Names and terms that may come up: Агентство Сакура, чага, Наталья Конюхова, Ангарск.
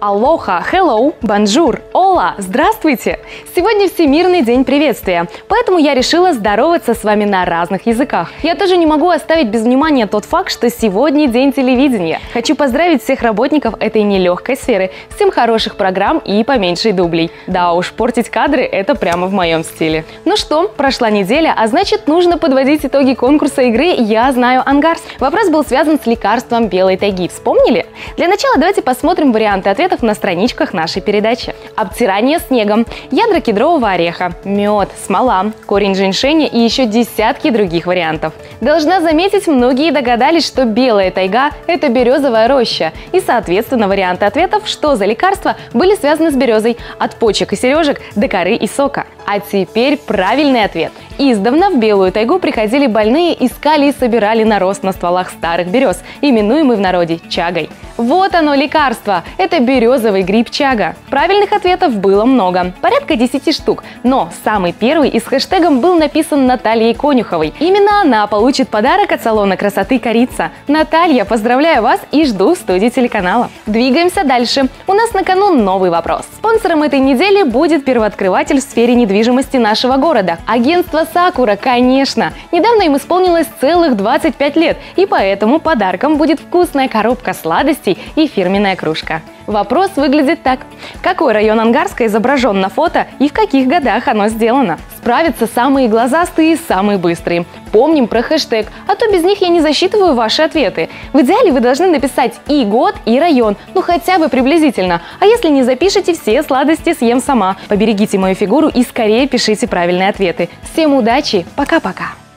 Алоха, hello, бонжур, ола, здравствуйте! Сегодня Всемирный день приветствия, поэтому я решила здороваться с вами на разных языках. Я тоже не могу оставить без внимания тот факт, что сегодня день телевидения. Хочу поздравить всех работников этой нелегкой сферы, всем хороших программ и поменьше дублей. Да уж, портить кадры – это прямо в моем стиле. Ну что, прошла неделя, а значит нужно подводить итоги конкурса игры «Я знаю Ангарск». Вопрос был связан с лекарством белой тайги, вспомнили? Для начала давайте посмотрим варианты ответа на страничках нашей передачи. Обтирание снегом, ядра кедрового ореха, мед, смола, корень женьшеня и еще десятки других вариантов. Должна заметить, многие догадались, что белая тайга – это березовая роща, и, соответственно, варианты ответов, что за лекарства, были связаны с березой, от почек и сережек до коры и сока. А теперь правильный ответ. Издавна в белую тайгу приходили больные, искали и собирали нарост на стволах старых берез, именуемый в народе чагой. Вот оно лекарство – это березовый гриб чага. Правильных ответов было много, порядка 10 штук, но самый первый и с хэштегом был написан Натальей Конюховой. Именно она получит подарок от салона красоты «Корица». Наталья, поздравляю вас и жду в студии телеканала. Двигаемся дальше. У нас на кону новый вопрос. Спонсором этой недели будет первооткрыватель в сфере недвижимости нашего города – агентство Сакура, конечно. Недавно им исполнилось целых 25 лет, и поэтому подарком будет вкусная коробка сладостей и фирменная кружка. Вопрос выглядит так. Какой район Ангарска изображен на фото и в каких годах оно сделано? Справятся самые глазастые и самые быстрые. Помним про хэштег, а то без них я не засчитываю ваши ответы. В идеале вы должны написать и год, и район, ну хотя бы приблизительно. А если не запишите, все сладости съем сама. Поберегите мою фигуру и скорее пишите правильные ответы. Всем удачи, пока-пока!